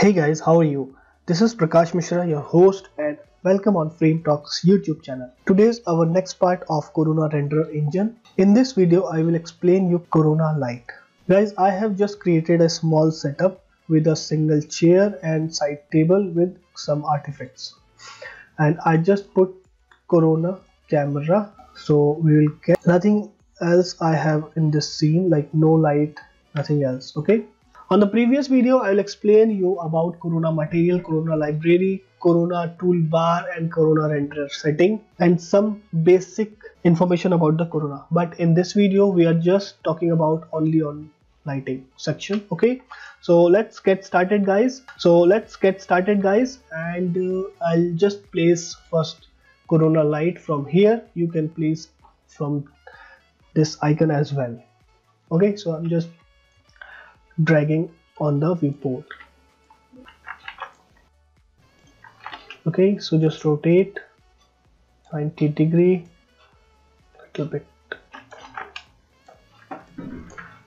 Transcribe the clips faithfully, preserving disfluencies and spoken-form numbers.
Hey guys, how are you? This is Prakash Mishra, your host, and welcome on Frame Talks YouTube channel. Today is our next part of Corona Renderer Engine. In this video, I will explain you Corona Light. Guys, I have just created a small setup with a single chair and side table with some artifacts. And I just put Corona camera, so we will get nothing else I have in this scene, like no light, nothing else, okay? On the previous video, I will explain you about Corona material, Corona library, Corona toolbar and Corona renderer setting and some basic information about the Corona. But in this video, we are just talking about only on lighting section. Okay, so let's get started guys. So let's get started guys and uh, I'll just place first Corona light from here. You can place from this icon as well. Okay, so I'm just dragging on the viewport. Okay, so just rotate ninety degree little bit.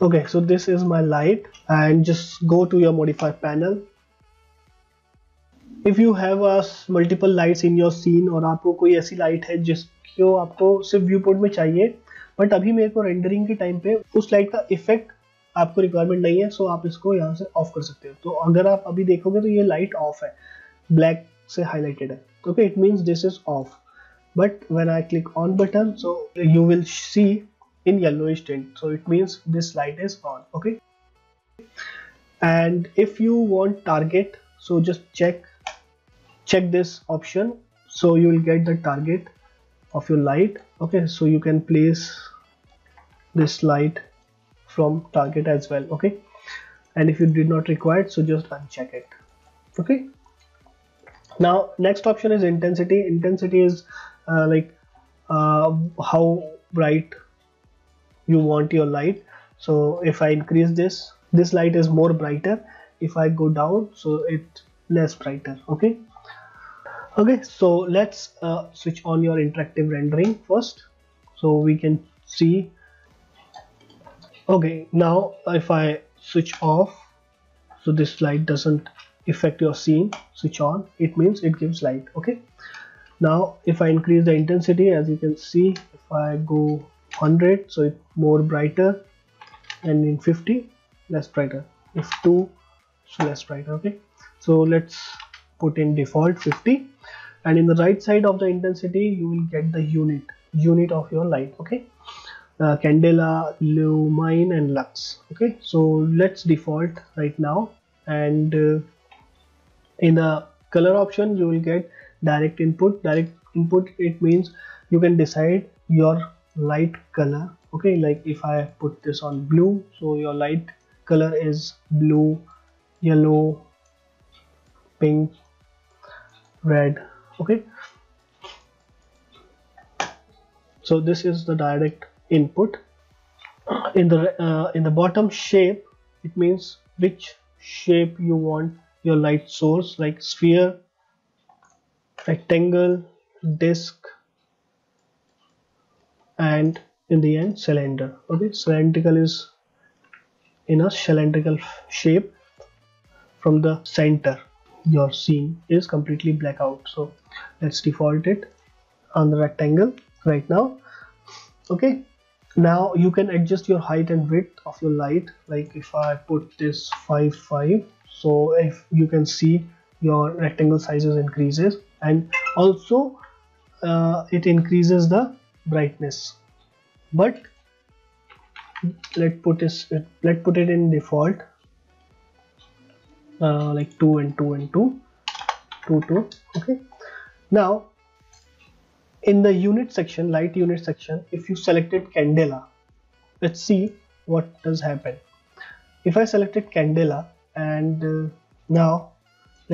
Okay, so this is my light, and just go to your modify panel. If you have a multiple lights in your scene और आपको कोई ऐसी light है जिसको आपको सिर्फ viewport में चाहिए, but अभी मेरे को rendering के time पे उस light का effect आपको रिक्वायरमेंट नहीं है, सो आप इसको यहाँ से ऑफ कर सकते हो. तो अगर आप अभी देखोगे तो ये लाइट ऑफ है, ब्लैक से हाईलाइटेड है. Okay, it means this is off. But when I click on button, so you will see in yellowish tint, so it means this light is on. Okay, and if you want target, so just check check this option, so you will get the target of your light. Okay, so you can place this light from target as well. Okay, and if you did not require it, so just uncheck it. Okay, now next option is intensity. Intensity is uh, like uh, how bright you want your light. So if I increase this, this light is more brighter. If I go down, so it's less brighter. Okay, okay, so let's uh, switch on your interactive rendering first, so we can see. Okay, now if I switch off, so this light doesn't affect your scene. Switch on, it means it gives light. Okay, now if I increase the intensity, as you can see, if I go one hundred, so it's more brighter, and in fifty, less brighter. If two, so less brighter. Okay, so let's put in default fifty, and in the right side of the intensity you will get the unit unit of your light. Okay, Uh, Candela, Lumion and Lux. Okay, so let's default right now, and uh, in the color option you will get direct input. Direct input, it means you can decide your light color. Okay, like if I put this on blue, so your light color is blue, yellow, pink, red. Okay, so this is the direct input. In the uh, in the bottom shape, it means which shape you want your light source, like sphere, rectangle, disc, and in the end cylinder. Okay, cylindrical is in a cylindrical shape from the center. Your scene is completely black out, so let's default it on the rectangle right now. Okay, now you can adjust your height and width of your light. Like if I put this five five, so if you can see your rectangle sizes increases, and also uh, it increases the brightness. But let's put this let's put it in default, uh, like two and two and two two two. Okay, now in the unit section, light unit section, if you selected Candela, let's see what does happen. If I selected Candela, and uh, now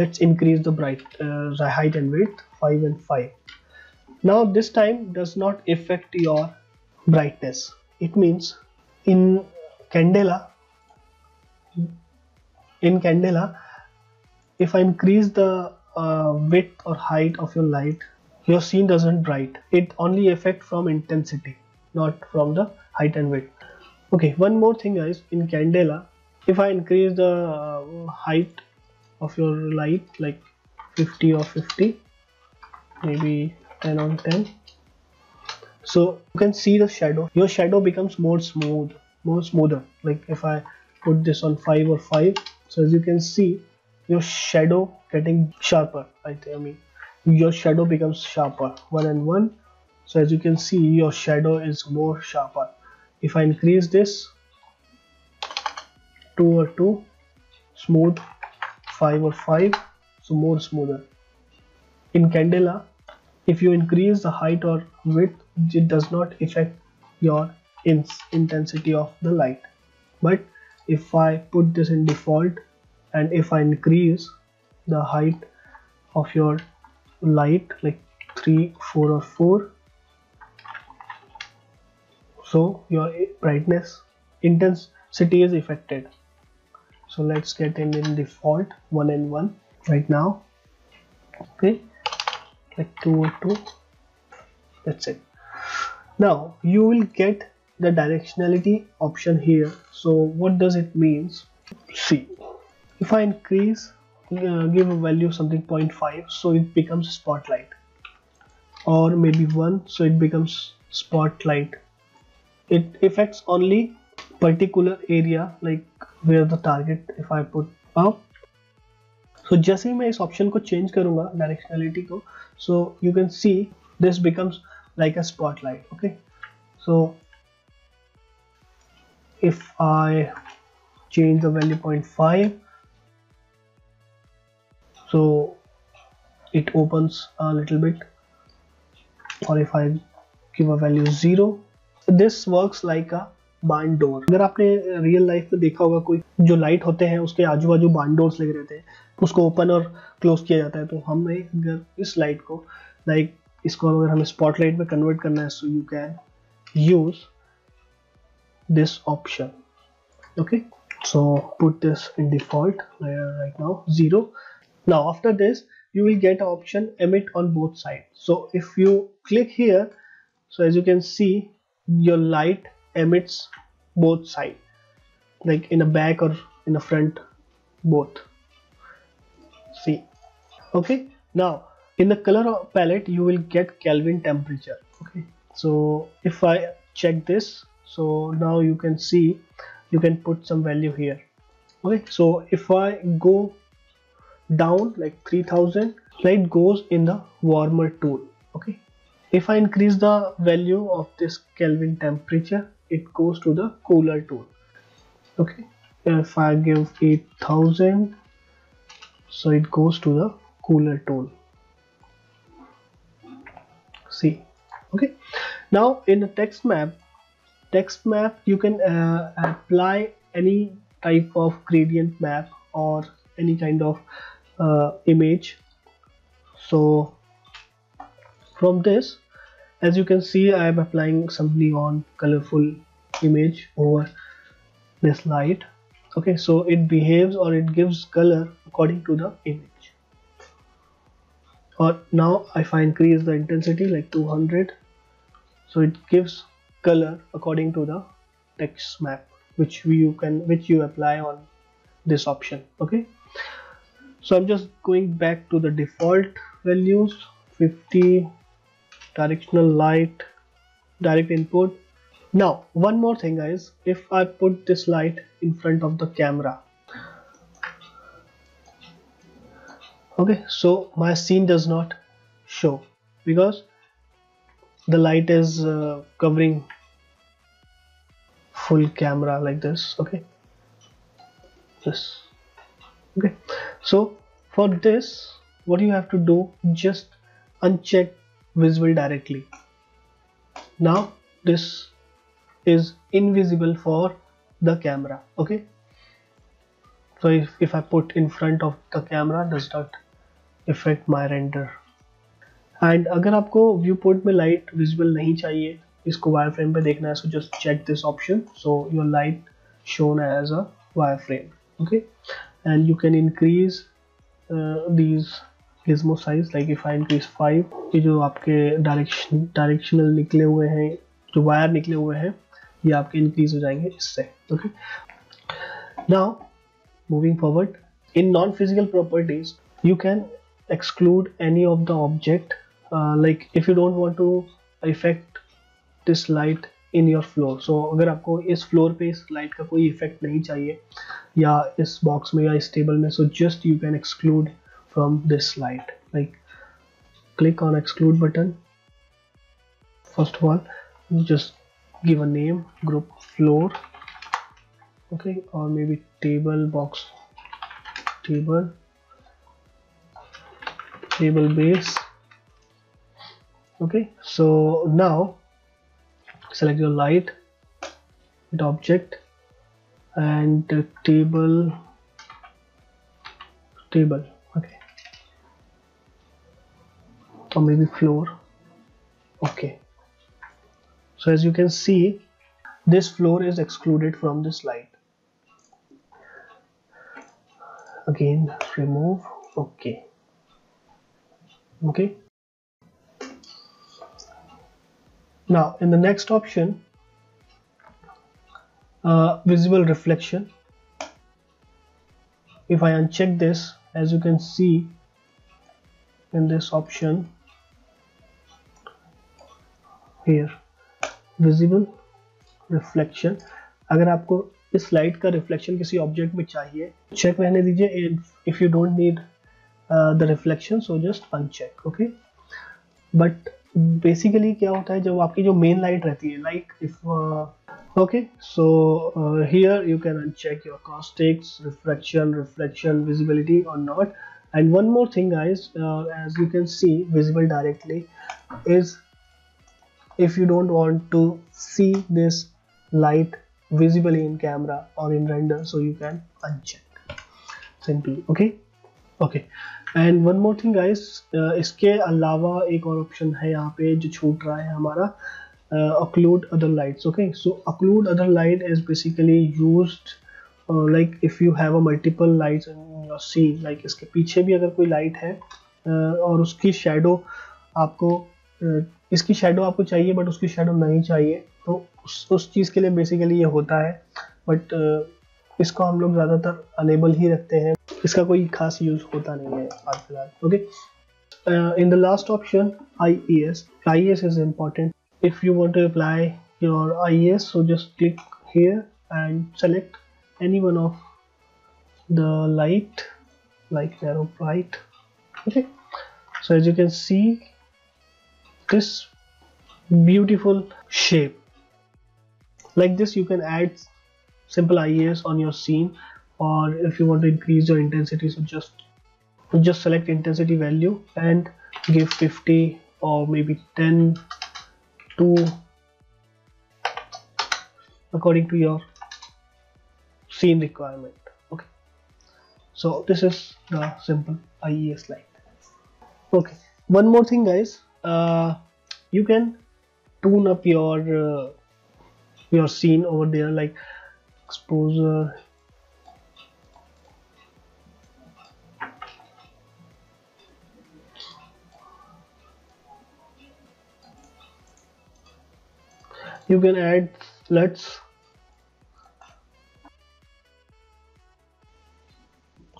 let's increase the bright uh, height and width five and five. Now this time does not affect your brightness. It means in Candela, in Candela, if I increase the uh, width or height of your light, your scene doesn't bright. It only affect from intensity, not from the height and width. Okay, one more thing guys, in Candela, if I increase the uh, height of your light, like fifty or fifty, maybe ten on ten. So you can see the shadow, your shadow becomes more smooth, more smoother. Like if I put this on five or five, so as you can see, your shadow getting sharper. I think, I mean, your shadow becomes sharper, one and one. So as you can see, your shadow is more sharper. If I increase this, two or two, smooth, five or five, so more smoother. In Candela, if you increase the height or width, it does not affect your ins intensity of the light. But if I put this in default, and if I increase the height of your light, like three, four or four, so your brightness, intensity is affected. So let's get in in default one and one right now. Okay, like two or two, that's it. Now you will get the directionality option here. So what does it means? See, if I increase, uh, give a value something zero point five, so it becomes spotlight, or maybe one, so it becomes spotlight. It affects only particular area, like where the target. If I put up, so जैसे ही मैं इस option को change करूँगा directionality को, so you can see this becomes like a spotlight. Okay, so if I change the value zero point five, so it opens a little bit, or if I give a value zero, this works like a barn door. अगर आपने real life में देखा होगा, कोई जो light होते हैं उसके आजू बाजू बार्न डोर्स लगे रहते हैं, उसको ओपन और क्लोज किया जाता है. तो हमें अगर इस लाइट को लाइक इसको अगर हमें स्पॉटलाइट में कन्वर्ट करना है, so you can use this option. Okay, so put this in default right now zero. Now after this you will get an option emit on both sides. So if you click here, so as you can see, your light emits both sides, like in a back or in a front, both. See, okay. Now in the color palette you will get Kelvin temperature. Okay, so if I check this, so now you can see, you can put some value here. Okay, so if I go down like three thousand, light goes in the warmer tool. Okay, if I increase the value of this Kelvin temperature, it goes to the cooler tool. Okay, if I give eight thousand, so it goes to the cooler tool. See, okay. Now in the text map, text map you can uh, apply any type of gradient map or any kind of Uh, image. So from this, as you can see, I am applying some neon colorful image over this light. Okay, so it behaves or it gives color according to the image. Or now if I increase the intensity like two hundred, so it gives color according to the text map which you can which you apply on this option. Okay, so I'm just going back to the default values, fifty, directional light, direct input. Now one more thing guys, if I put this light in front of the camera, okay, so my scene does not show because the light is uh, covering full camera like this. Okay, this. Okay, so for this, what you have to do, just uncheck visible directly. Now this is invisible for the camera. Okay, so if, if I put in front of the camera, does not affect my render. And अगर आपको viewport में light visible नहीं चाहिए, इसको wireframe पे देखना है, so just check this option, so your light shown as a wireframe. Okay, and you can increase uh, these gizmo size. Like if I increase five, ये जो आपके direction directional निकले हुए हैं, जो wire निकले हुए हैं, ये आपके increase हो जाएंगे इससे. Okay, now moving forward, In non-physical properties, you can exclude any of the object, uh, like if you don't want to affect this light in your floor. So अगर आपको इस floor पे इस light का कोई effect नहीं चाहिए या इस box में या इस table में, so just you can exclude from this light. Like click on exclude button. First of all, just give a name, group floor, okay, or maybe table box, table, table base, okay. So now select your light, the object, and the table, table, okay, or maybe floor, okay. So as you can see, this floor is excluded from this light. Again, remove, okay, okay. Now in the next option, uh, visible reflection. If I uncheck this, as you can see in this option here, visible reflection, अगर आपको इस light का reflection किसी object में चाहिए, check रहने दीजिए. If you don't need the reflection, so just uncheck, okay. But basically क्या होता है, जब आपकी जो मेन लाइट रहती है, like if, okay, so here you can uncheck your caustics, reflection, reflection visibility और not. And one more thing guys, as you can see visible directly is, if you don't want to see this light visibly in camera or in render, so you can uncheck simply, okay, okay. And one more thing guys, uh, इसके अलावा एक और option है यहाँ पे जो छूट रहा है हमारा, uh, occlude other lights, okay. So occlude other light is basically used, uh, like if you have a multiple lights in your scene, like इसके पीछे भी अगर कोई light है, uh, और उसकी shadow आपको, uh, इसकी शेडो आपको चाहिए बट उसकी शेडो नहीं चाहिए, तो उस, उस चीज़ के लिए बेसिकली ये होता है. बट uh, इसको हम लोग ज़्यादातर अनेबल ही रखते हैं, इसका कोई खास यूज़ होता नहीं है आज फिलहाल, okay. In the last option, I E S. I E S is important. If you want to apply your I E S, so just click here and select any one of the light, like narrow light, okay. So as you can see this beautiful shape. Like this you can add simple I E S on your scene, or if you want to increase your intensity, so just just select intensity value and give fifty or maybe ten, two according to your scene requirement, okay. So this is the simple I E S light, okay. One more thing guys, Uh, you can tune up your uh, your scene over there, like exposure, you can add L U Ts.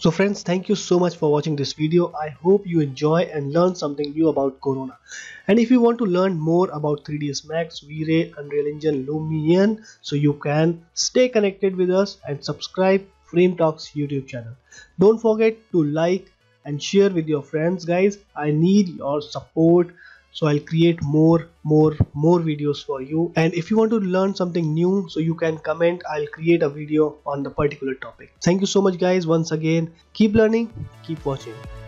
So friends, thank you so much for watching this video. I hope you enjoy and learn something new about Corona. And if you want to learn more about three D S max, Vray, Unreal Engine, Lumion, so you can stay connected with us and subscribe Frame Talks YouTube channel. Don't forget to like and share with your friends guys. I need your support, so I'll create more more more videos for you. And if you want to learn something new, so you can comment, I'll create a video on the particular topic. Thank you so much guys once again. Keep learning, keep watching.